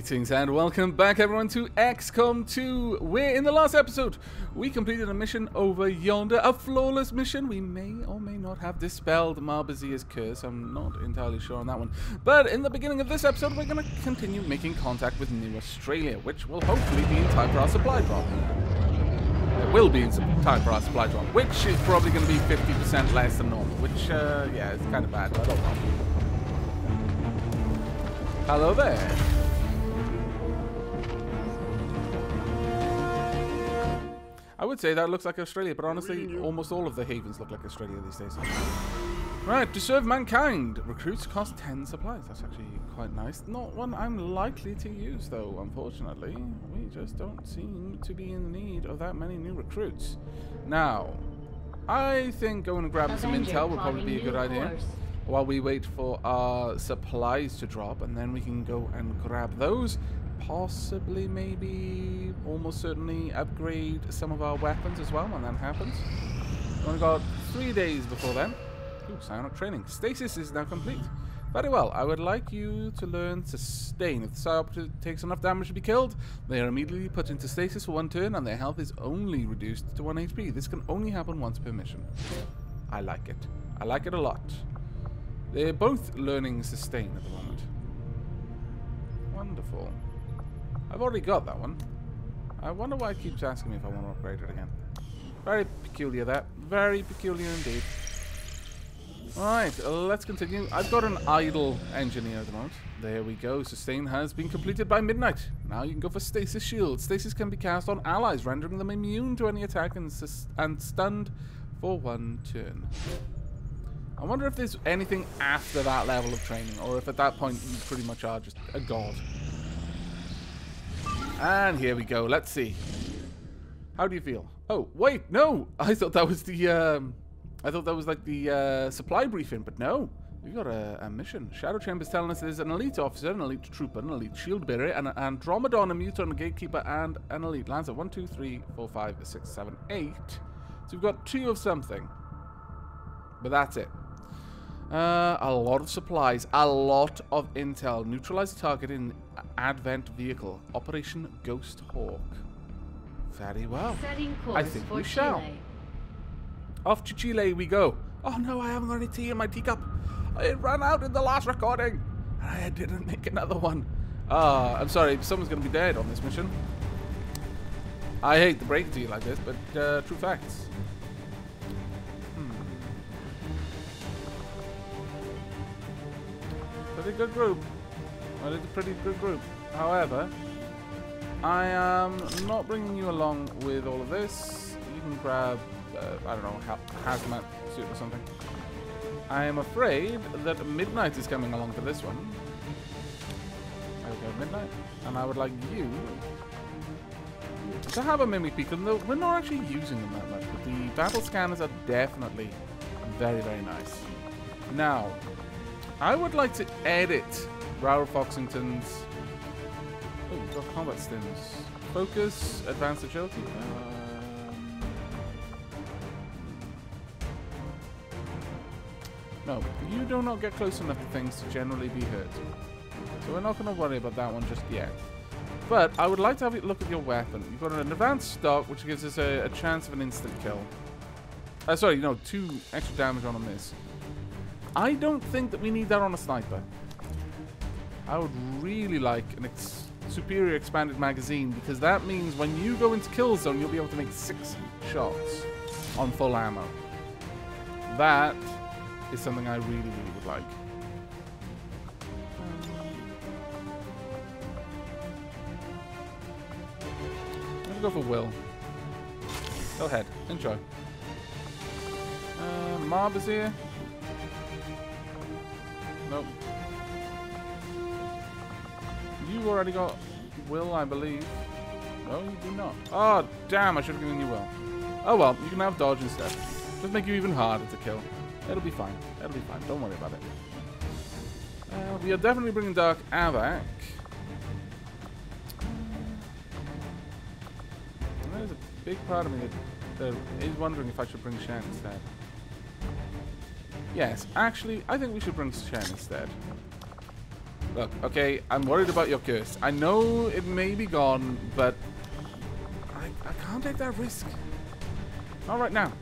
Greetings and welcome back everyone to XCOM 2, where in the last episode we completed a mission over yonder, a flawless mission. We may or may not have dispelled Marbazier's curse, I'm not entirely sure on that one. But in the beginning of this episode we're going to continue making contact with New Australia, which will hopefully be in time for our supply drop. It will be in time for our supply drop, which is probably going to be 50% less than normal, which, yeah, it's kind of bad, but I don't know. Hello there. I would say that looks like Australia, but honestly, almost all of the havens look like Australia these days. Right, to serve mankind. Recruits cost 10 supplies. That's actually quite nice. Not one I'm likely to use, though, unfortunately. We just don't seem to be in need of that many new recruits. Now, I think going and grabbing some intel would probably be a good idea. While we wait for our supplies to drop, and then we can go and grab those. Possibly, maybe, almost certainly upgrade some of our weapons as well when that happens. We've only got 3 days before then. Ooh, psionic training. Stasis is now complete. Very well, I would like you to learn sustain. If the Psi Op takes enough damage to be killed, they are immediately put into stasis for 1 turn, and their health is only reduced to 1 HP. This can only happen once per mission. I like it. I like it a lot. They're both learning sustain at the moment. Wonderful. I've already got that one. I wonder why it keeps asking me if I want to upgrade it again. Very peculiar that. Very peculiar indeed. Alright, let's continue. I've got an idle engineer at the moment. There we go. Sustain has been completed by midnight. Now you can go for stasis shield. Stasis can be cast on allies, rendering them immune to any attack and stunned for 1 turn. I wonder if there's anything after that level of training, or if at that point you pretty much are just a god. And here we go. Let's see. How do you feel? Oh, wait, no. I thought that was the, I thought that was like the supply briefing, but no. We've got a mission. Shadow Chamber's telling us there's an elite officer, an elite trooper, an elite shield bearer, an Andromedon, a Muton, a gatekeeper, and an elite Lancer. 1, 2, 3, 4, 5, 6, 7, 8. So we've got 2 of something. But that's it. A lot of supplies, a lot of intel. Neutralize target in Advent vehicle. Operation Ghost Hawk. Very well. I think we shall. Off to Chile we go. Oh no, I haven't got any tea in my teacup. It ran out in the last recording. And I didn't make another one. I'm sorry, someone's going to be dead on this mission. I hate to break it to you like this, but true facts. Pretty good group. Well, it's a pretty good group. However, I am not bringing you along with all of this. You can grab, I don't know, hazmat suit or something. I am afraid that Midnight is coming along for this one. I would go Midnight, and I would like you to have a mimic beacon, though we're not actually using them that much. But the battle scanners are definitely very, very nice. Now, I would like to edit Raul Foxington's. Oh, we've got combat stims. Focus, advanced agility. No, you do not get close enough to things to generally be hurt. So we're not going to worry about that one just yet. But I would like to have a look at your weapon. You've got an advanced stock, which gives us a chance of an instant kill. Sorry, no, 2 extra damage on a miss. I don't think that we need that on a sniper. I would really like an superior expanded magazine, because that means when you go into kill zone, you'll be able to make 6 shots on full ammo. That is something I really, really would like. I'm going to go for Will. Go ahead. Enjoy. Marbazier. Nope. You already got Will, I believe. No, you do not. Oh, damn, I should have given you Will. Oh, well, you can have dodge instead. Just make you even harder to kill. It'll be fine. It'll be fine. Don't worry about it. We are definitely bringing Dark Aavak. There's a big part of me that is wondering if I should bring Shen instead. Yes, actually, I think we should bring Shen instead. Look, okay, I'm worried about your curse. I know it may be gone, but I can't take that risk. Not right now.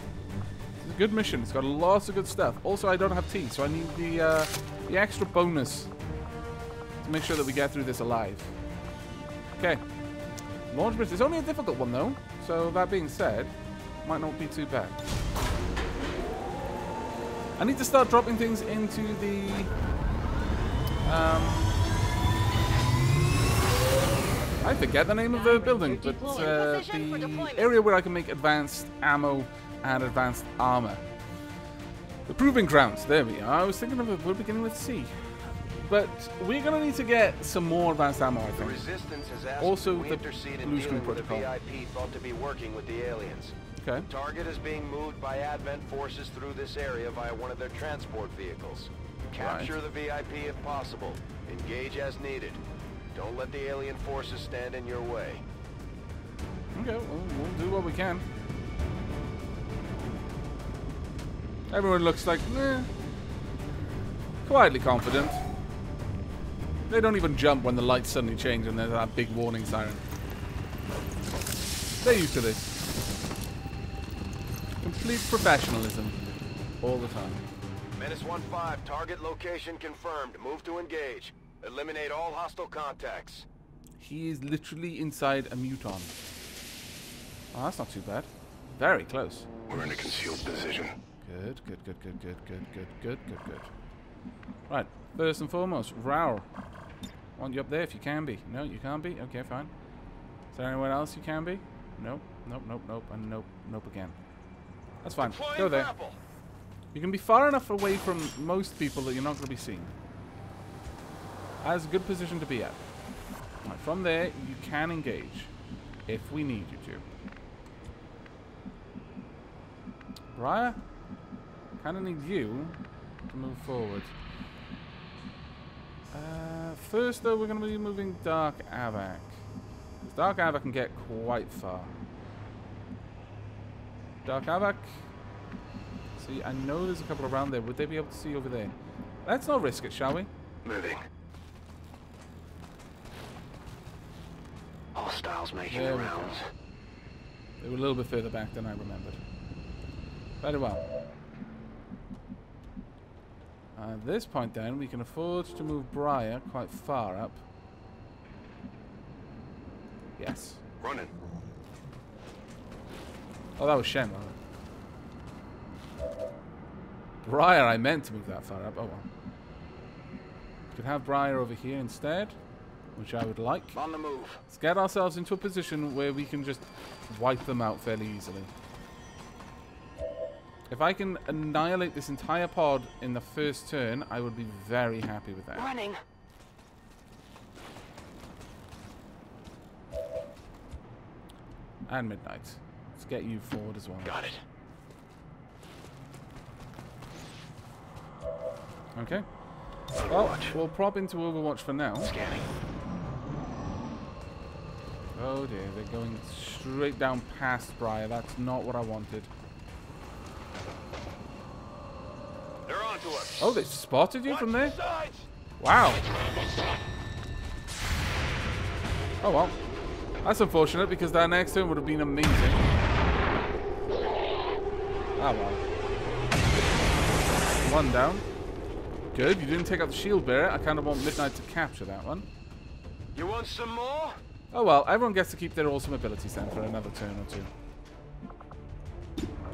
It's a good mission. It's got lots of good stuff. Also, I don't have tea, so I need the extra bonus to make sure that we get through this alive. Okay. Launch bridge. It's only a difficult one, though. So that being said, might not be too bad. I need to start dropping things into the... I forget the name of the building, but the area where I can make advanced ammo and advanced armor. The Proving Grounds, there we are. I was thinking of a word beginning with C. But we're going to need to get some more advanced ammo, I think. Also, the blue screen protocol. VIP thought to be working with the aliens. Okay. Target is being moved by Advent forces through this area via one of their transport vehicles. Capture the VIP if possible. Engage as needed. Don't let the alien forces stand in your way. Okay, we'll do what we can. Everyone looks like, meh. Quietly confident. They don't even jump when the lights suddenly change and there's that big warning siren. They're used to this. Complete professionalism. All the time. Menace 1-5, target location confirmed. Move to engage. Eliminate all hostile contacts. He is literally inside a Muton. Oh, that's not too bad. Very close. We're in a concealed position. Good, good, good, good, good, good, good, good, good, good. Right, first and foremost, Raul. Want you up there if you can be. No, you can't be? Okay, fine. Is there anyone else you can be? Nope, nope, nope, nope, and nope, nope again. That's fine. Go there. You can be far enough away from most people that you're not going to be seen. That's a good position to be at. Right, from there, you can engage if we need you to. Briar, kind of need you to move forward. First, though, we're going to be moving Dark Aavak. Because Dark Aavak can get quite far. Dark Aavak. See, I know there's a couple around there. Would they be able to see over there? Let's not risk it, shall we? Moving. Hostiles making the rounds. They were a little bit further back than I remembered. Very well. At this point, then, we can afford to move Briar quite far up. Yes. Running. Oh, that was Shen, wasn't it? Briar, I meant to move that far up. Oh, well. Could have Briar over here instead, which I would like. On the move. Let's get ourselves into a position where we can just wipe them out fairly easily. If I can annihilate this entire pod in the first turn, I would be very happy with that. Running. And Midnight. Let's get you forward as well. Got it. Okay. Well, we'll prop into Overwatch for now. Scanning. Oh dear, they're going straight down past Briar. That's not what I wanted. They're onto us. Oh, they spotted you from there? Wow. Oh well. That's unfortunate because that next turn would have been amazing. Ah well. One down. Good, you didn't take out the shield bearer. I kind of want Midnight to capture that one. You want some more? Oh well, everyone gets to keep their awesome abilities then for another turn or two.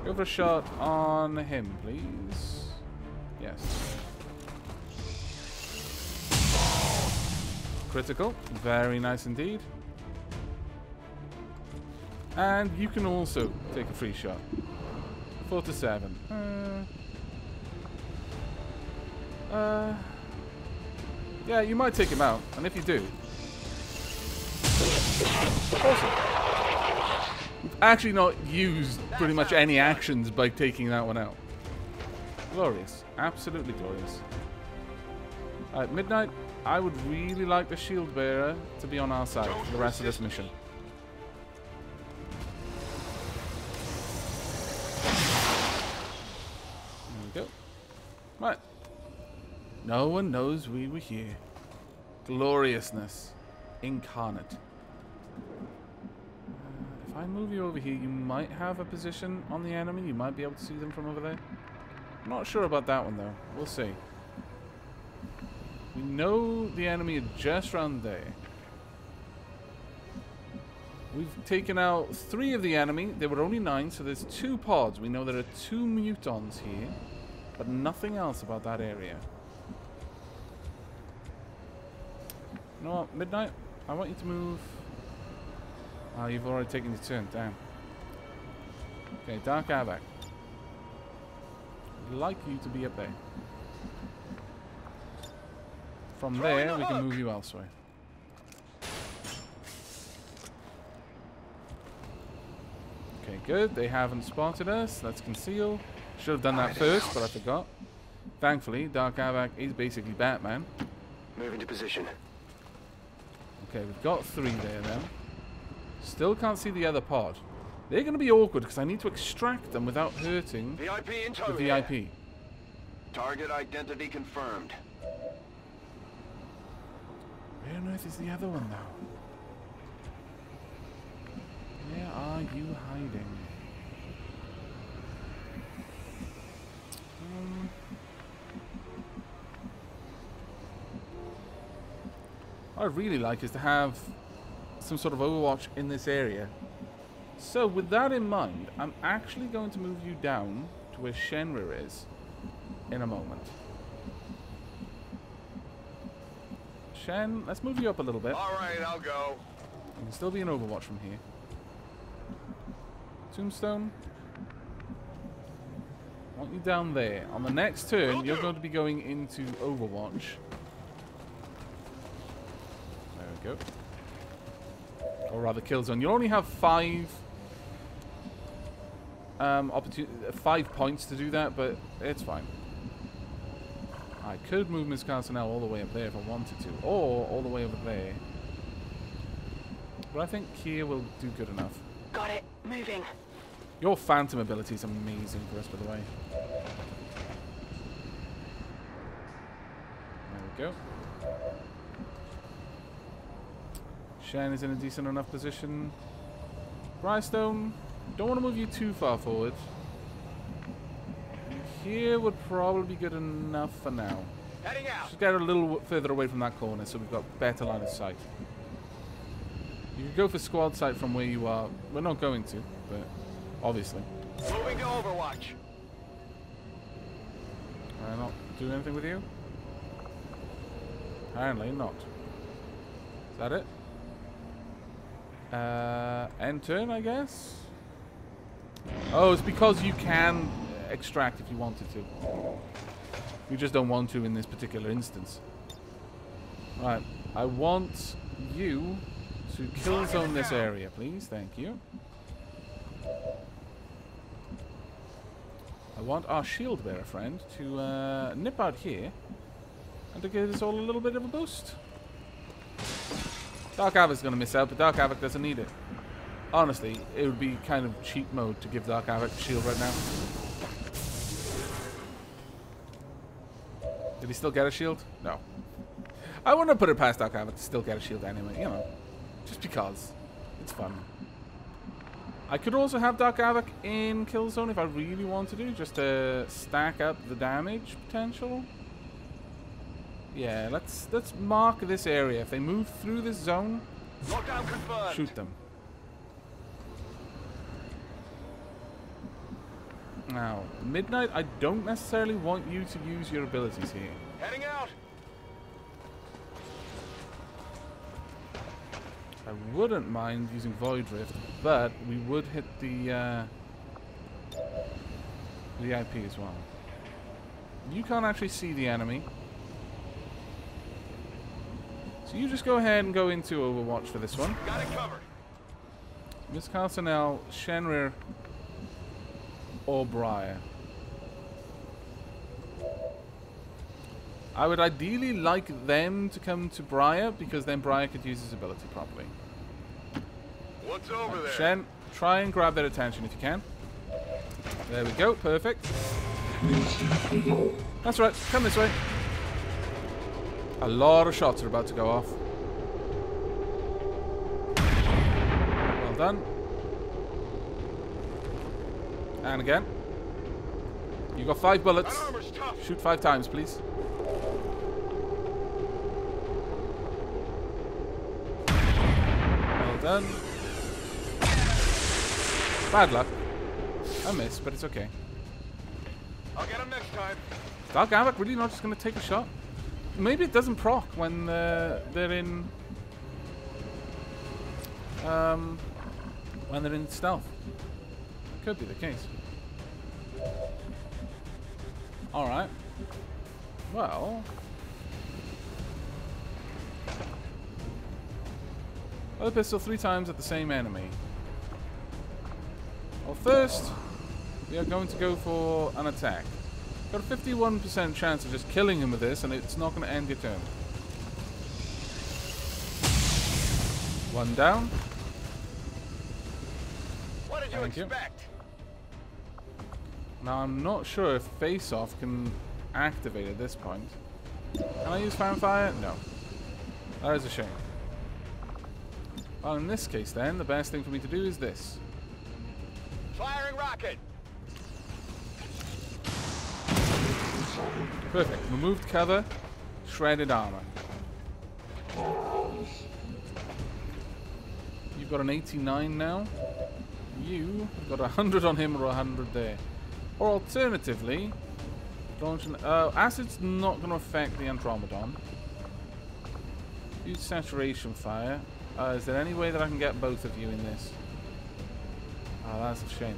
Go for a shot on him, please. Yes. Critical. Very nice indeed. And you can also take a free shot. 4-7. Yeah, you might take him out, and if you do, awesome. We've actually not used pretty much any actions by taking that one out. Glorious, absolutely glorious. All right, Midnight. I would really like the shield bearer to be on our side for the rest of this mission. There we go. Right. No one knows we were here. Gloriousness incarnate. If I move you over here, you might have a position on the enemy. You might be able to see them from over there. I'm not sure about that one, though. We'll see. We know the enemy are just around there. We've taken out 3 of the enemy. There were only 9, so there's 2 pods. We know there are 2 mutons here, but nothing else about that area. You know what, Midnight? I want you to move. Oh, you've already taken your turn. Damn. Okay, Dark Aavak. I'd like you to be up there. From there, we can move you elsewhere. Okay, good. They haven't spotted us. Let's conceal. Should have done that first, but I forgot. Thankfully, Dark Aavak is basically Batman. Move into position. Okay, we've got 3 there now. Still can't see the other pod. They're going to be awkward because I need to extract them without hurting the VIP. Target identity confirmed. Where on earth is the other one now? Where are you hiding? What I'd really like is to have some sort of overwatch in this area. So with that in mind, I'm actually going to move you down to where Shenrir is in a moment. Shen, let's move you up a little bit. All right, I'll go. You can still be an overwatch from here. Tombstone. I want you down there. On the next turn, you're going to be going into overwatch. There we go. Or rather, kill zone. You only have 5 points to do that, but it's fine. I could move Miss Carsonell all the way up there if I wanted to, or all the way over there. But I think Kia will do good enough. Got it. Moving. Your phantom ability is amazing for us, by the way. There we go. Shen is in a decent enough position. Brystone, don't want to move you too far forward. And here would probably be good enough for now. Just get a little further away from that corner so we've got better line of sight. You can go for squad sight from where you are. We're not going to, but obviously. Moving to overwatch. Can I not do anything with you? Apparently not. Is that it? End turn, I guess. Oh, it's because you can extract if you wanted to. You just don't want to in this particular instance. Right, I want you to kill zone this area, please. Thank you. I want our shield bearer friend to nip out here and to give us all a little bit of a boost. Dark Avak's going to miss out, but Dark Aavak doesn't need it. Honestly, it would be kind of cheap mode to give Dark Aavak the shield right now. Did he still get a shield? No. I wouldn't have put it past Dark Aavak to still get a shield anyway, you know. Just because. It's fun. I could also have Dark Aavak in kill zone if I really want to do, just to stack up the damage potential. Yeah, let's mark this area. If they move through this zone, shoot them. Now, Midnight, I don't necessarily want you to use your abilities here. Heading out. I wouldn't mind using Void Rift, but we would hit the VIP as well. You can't actually see the enemy. You just go ahead and go into overwatch for this one. Got it covered. Miss Carsonell, Shenrir, or Briar. I would ideally like them to come to Briar because then Briar could use his ability properly. What's over there? Shen, try and grab their attention if you can. There we go. Perfect. That's right. Come this way. A lot of shots are about to go off. Well done. And again. You got 5 bullets. Shoot 5 times, please. Well done. Bad luck. I missed, but it's okay. I'll get him next time. Dark Aavak really not just going to take a shot? Maybe it doesn't proc when they're in... when they're in stealth. Could be the case. Alright. Well... other pistol 3 times at the same enemy. Well, first, we are going to go for an attack. Got a 51% chance of just killing him with this, and it's not going to end your turn. One down. What did you expect? Now, I'm not sure if face-off can activate at this point. Can I use fire? No. That is a shame. Well, in this case, then, the best thing for me to do is this. Firing rocket! Perfect. Removed cover, shredded armor. You've got an 89 now. You've got 100 on him or 100 there. Or alternatively, launch an... acid's not going to affect the Andromedon. Use saturation fire. Is there any way that I can get both of you in this? Oh, that's a shame.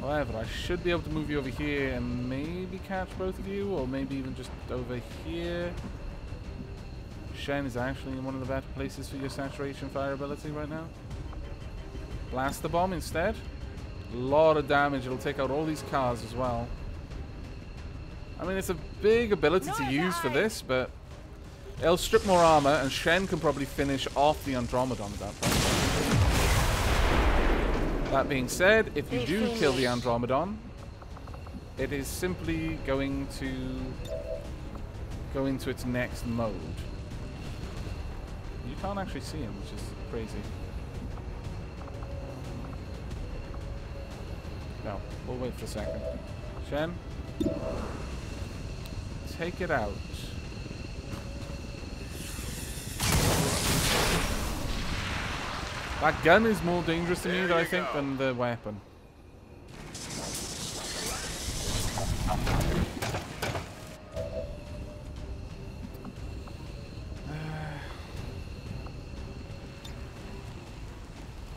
However, I should be able to move you over here and maybe catch both of you, or maybe even just over here. Shen is actually in one of the better places for your saturation fire ability right now. Blast the bomb instead. A lot of damage. It'll take out all these cars as well. I mean, it's a big ability to use for this, but it'll strip more armor, and Shen can probably finish off the Andromedon at that point. That being said, if you do kill the Andromedon, it is simply going to go into its next mode. You can't actually see him, which is crazy. No, we'll wait for a second. Shen, take it out. That gun is more dangerous to me, I think, than the weapon.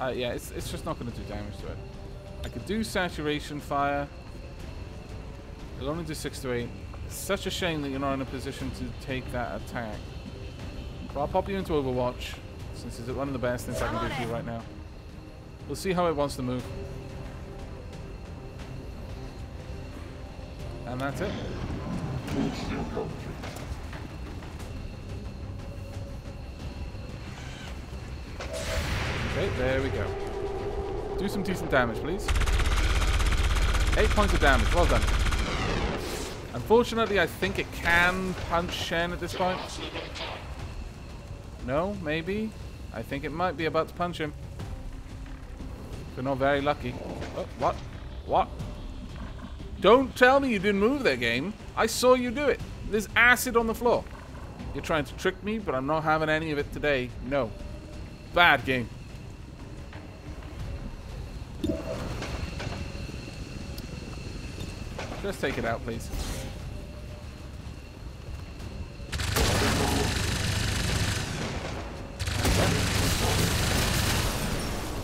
Yeah, it's just not going to do damage to it. I could do saturation fire. It'll only do 6 to 8. It's such a shame that you're not in a position to take that attack. But I'll pop you into Overwatch. Since it's one of the best things I can do for you right now. We'll see how it wants to move. And that's it. Okay, there we go. Do some decent damage, please. 8 points of damage. Well done. Unfortunately, I think it can punch Shen at this point. No, maybe. I think it might be about to punch him. We're not very lucky. Oh, what? What? Don't tell me you didn't move there, game. I saw you do it. There's acid on the floor. You're trying to trick me, but I'm not having any of it today. No. Bad game. Just take it out, please.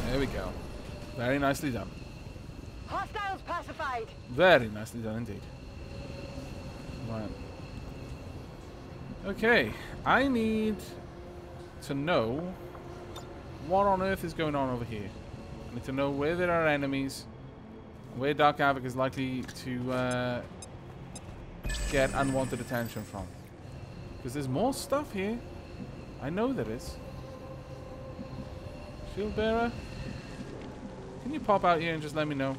There we go. Very nicely done. Hostiles pacified. Very nicely done indeed. Right. Okay. I need to know what on earth is going on over here. I need to know where there are enemies, where Dark Aavak is likely to get unwanted attention from. Because there's more stuff here. I know there is. Shield bearer. Can you pop out here and just let me know?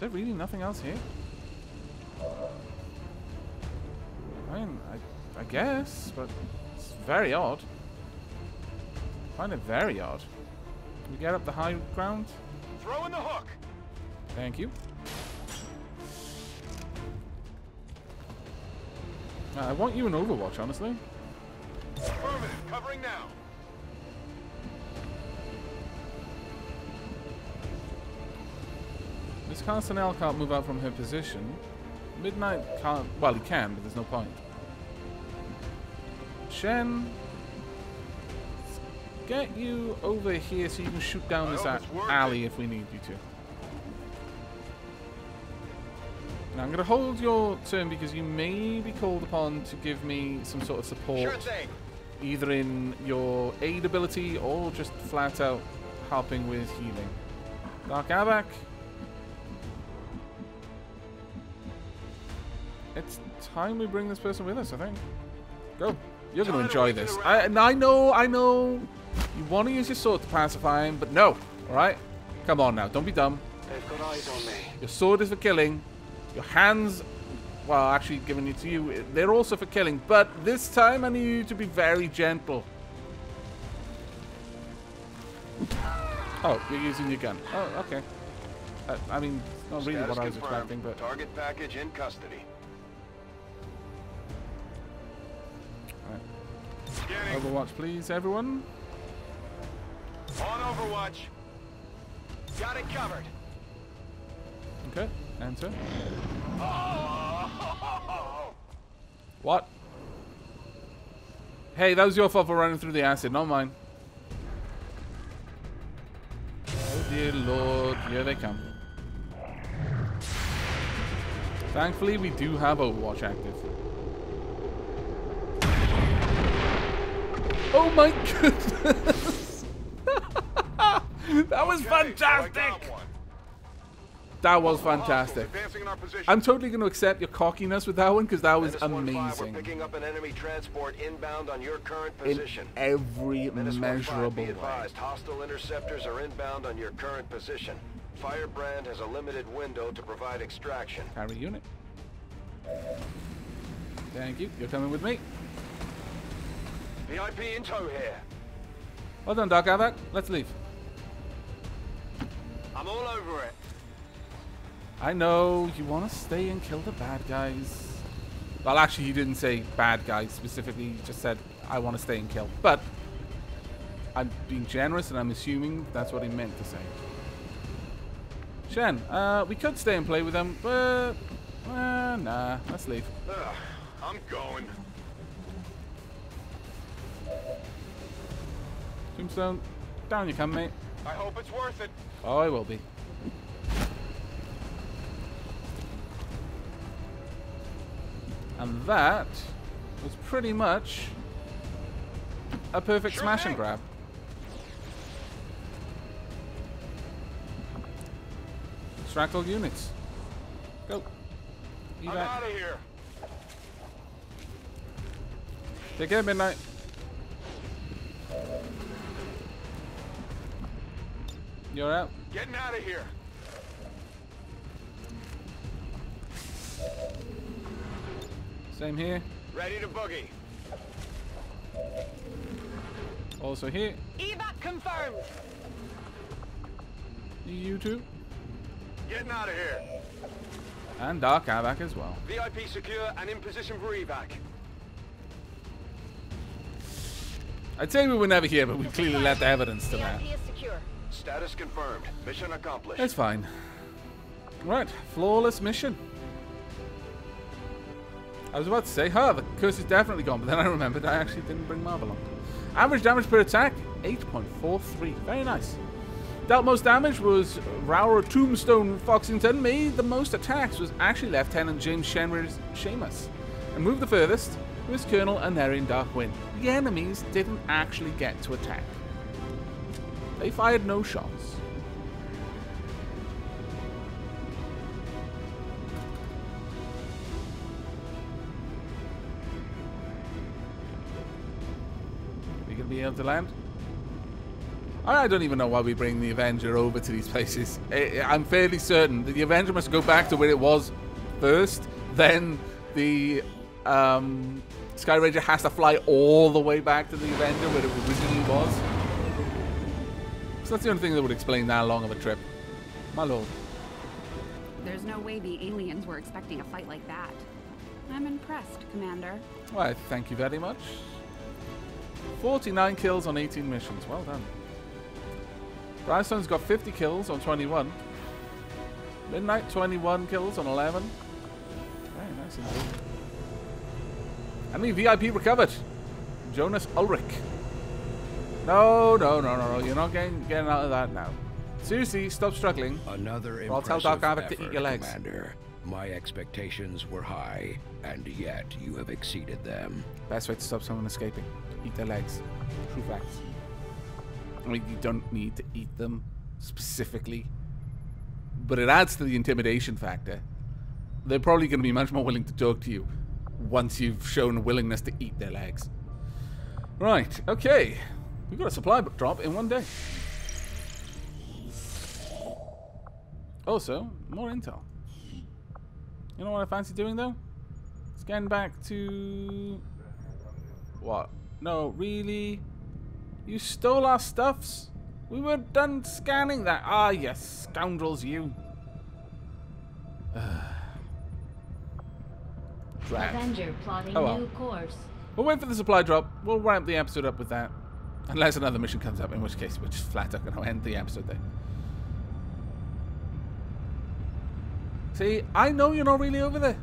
Is there really nothing else here? I mean, I guess, but it's very odd. I find it very odd. Can we get up the high ground? Throw in the hook! Thank you. I want you in Overwatch, honestly. Affirmative, covering now. Miss Castanel can't move out from her position. Midnight can't... Well, he can, but there's no point. Shen, let's get you over here so you can shoot down this alley if we need you to. Now, I'm going to hold your turn because you may be called upon to give me some sort of support. Sure thing. Either in your aid ability or just flat out helping with healing. Dark Aavak. It's time we bring this person with us, I think. Go. You're going to enjoy this. I know. You want to use your sword to pacify him, but no. All right? Come on now. Don't be dumb. They've got eyes on me. Your sword is for killing. Your hands, well, actually giving it to you, they're also for killing. But this time, I need you to be very gentle. Oh, you're using your gun. Oh, okay. I mean, it's not really what I was expecting, but... Target package in custody. Overwatch, please, everyone. On Overwatch. Got it covered. Okay, enter. Oh! What? Hey, that was your fault for running through the acid, not mine. Oh dear lord, here they come. Thankfully, we do have Overwatch active. Oh my goodness! That was fantastic! That was fantastic. I'm totally going to accept your cockiness with that one because that was amazing. In every measurable way. Hostile interceptors are inbound on your current position. Firebrand has a limited window to provide extraction. Carry unit. Thank you. You're coming with me. VIP in tow here. Well done, Dark Aavak. Let's leave. I'm all over it. I know. You want to stay and kill the bad guys. Well, actually, you didn't say bad guys specifically. You just said, I want to stay and kill. But I'm being generous, and I'm assuming that's what he meant to say. Shen, we could stay and play with them, but... nah, let's leave. I'm going. Tombstone, down you come, mate. I hope it's worth it. Oh, I will be. And that was pretty much a perfect smash and grab. Extract all units. Go. I'm out of here. Take care, Midnight. You're out. Getting out of here. Same here. Ready to boogie. Also here. Evac confirmed. You two. Getting out of here. And Dark Aavak as well. VIP secure and in position for evac. I'd say we were never here, but we clearly left evidence to that. Status confirmed. Mission accomplished. That's fine. Right. Flawless mission. I was about to say, huh, the curse is definitely gone, but then I remembered I actually didn't bring Marvel on. Average damage per attack, 8.43. Very nice. Dealt most damage was Raul Tombstone Foxington. Made the most attacks was actually Lieutenant James Sheamus. And moved the furthest was Colonel Anarian Dark Wind. The enemies didn't actually get to attack. They fired no shots. Are we going to be able to land? I don't even know why we bring the Avenger over to these places. I'm fairly certain that the Avenger must go back to where it was first, then the Sky Ranger has to fly all the way back to the Avenger where it originally was. So that's the only thing that would explain that long of a trip. My lord. There's no way the aliens were expecting a fight like that. I'm impressed, Commander. Why, thank you very much. 49 kills on 18 missions. Well done. Briarstone's got 50 kills on 21. Midnight, 21 kills on 11. Very nice indeed. How many VIP recovered? Jonas Ulrich. No. You're not getting out of that now. Seriously, stop struggling. Another impressive effort, Commander. I'll tell Dark Aavak to eat your legs. My expectations were high, and yet you have exceeded them. Best way to stop someone escaping. Eat their legs. True facts. I mean, you don't need to eat them specifically, but it adds to the intimidation factor. They're probably going to be much more willing to talk to you once you've shown a willingness to eat their legs. Right, okay. We've got a supply drop in one day. Also, more intel. You know what I fancy doing though? Scan back to... What? No, really? You stole our stuffs? We were done scanning that. Ah, you scoundrels, you. Avenger plotting new course. We'll wait for the supply drop. We'll ramp the episode up with that. Unless another mission comes up, in which case we're just flat out going to end the episode there. See, I know you're not really over there.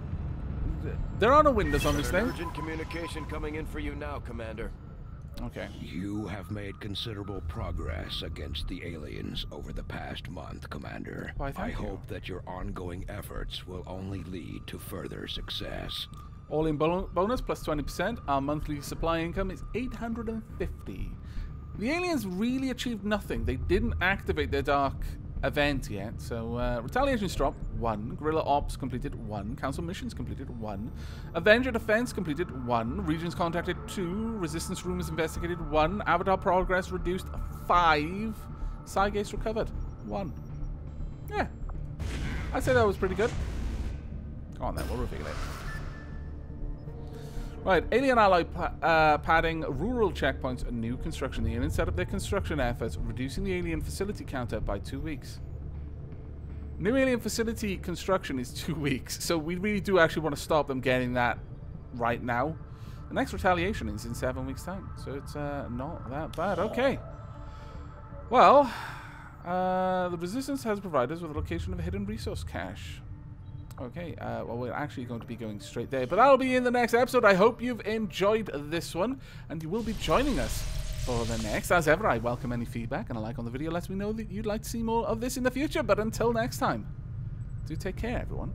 There are no windows on this thing. Urgent communication coming in for you now, Commander. Okay. You have made considerable progress against the aliens over the past month, Commander. Why, thank you. I hope that your ongoing efforts will only lead to further success. All-in bonus plus 20%. Our monthly supply income is 850. The aliens really achieved nothing. They didn't activate their dark event yet, so retaliations dropped 1, guerrilla ops completed 1, council missions completed 1, Avenger defense completed 1, regions contacted 2, resistance rumors investigated 1, avatar progress reduced 5, Psygates recovered 1. Yeah, I'd say that was pretty good. Come on then, we'll reveal it. Right, alien ally padding, rural checkpoints, and new construction. The aliens set up their construction efforts, reducing the alien facility counter by 2 weeks. New alien facility construction is 2 weeks, so we really do actually want to stop them getting that right now. The next retaliation is in 7 weeks' time, so it's not that bad. Okay. Well, the Resistance has provided us with the location of a hidden resource cache. Okay, well, we're actually going to be going straight there. But that'll be in the next episode. I hope you've enjoyed this one, and you will be joining us for the next. As ever, I welcome any feedback, and a like on the video lets me know that you'd like to see more of this in the future. But until next time, do take care, everyone.